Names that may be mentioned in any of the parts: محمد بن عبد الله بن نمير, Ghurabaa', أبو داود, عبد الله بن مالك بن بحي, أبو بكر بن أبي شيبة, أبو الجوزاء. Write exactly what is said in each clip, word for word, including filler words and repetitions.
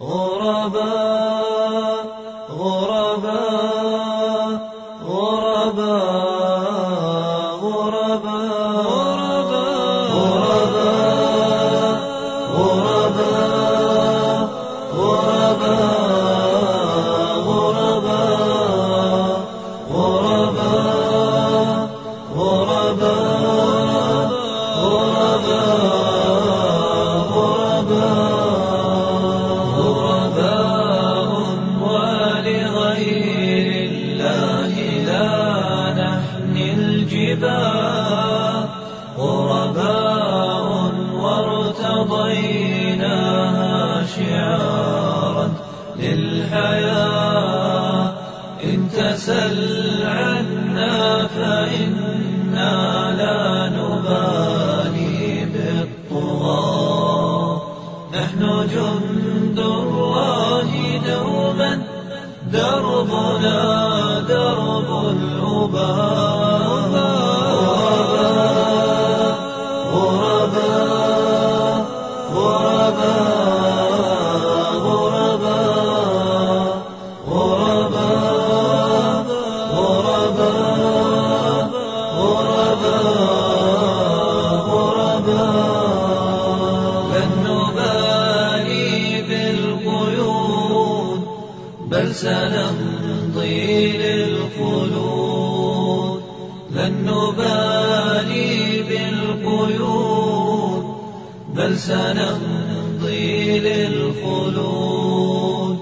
غرباء غرباء غرباء غرباء غرباء غرباء وارتضيناها شعارا للحياة، إن تسل عنا فإنا لا نبالي بالطغاة، نحن جند الله دوما دربنا درب الأباء. بل سنمضي للخلود، لن نبالي بالقيود، بل سنمضي للخلود،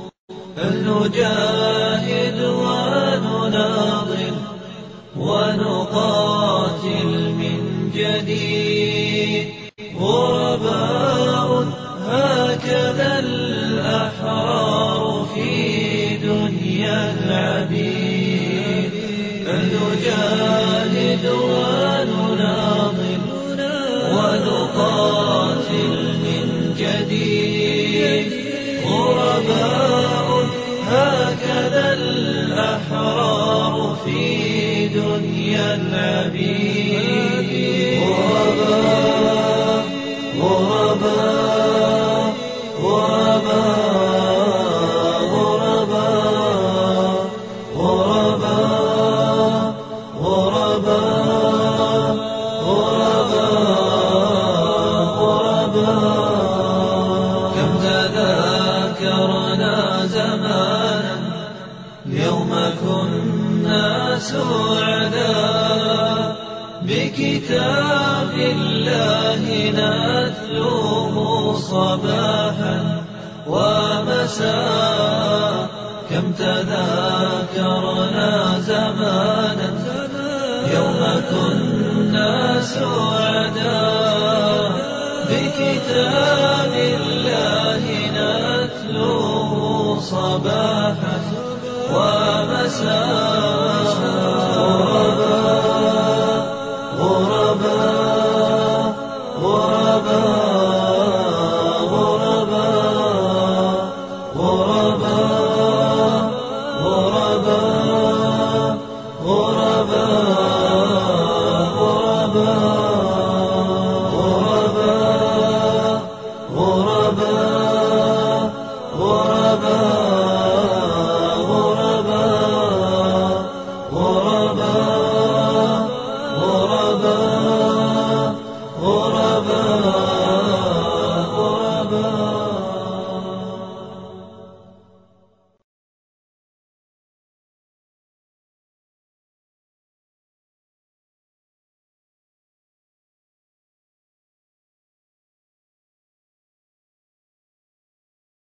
بل نجاهد ونناضل ونقاتل من جديد. غرباء هكذا الأحرار في يا العبيد، فنجاهد ونناضل ونقاتل من جديد. غرباء هكذا الأحرار في دنيا العبيد. غرباء غرباء غرباء يوم كنا سعداء بكتاب الله نتلوه صباحا ومساء، كم تذاكرنا زمانا يوم كنا سعداء بكتاب الله نتلوه صباحا ومساء.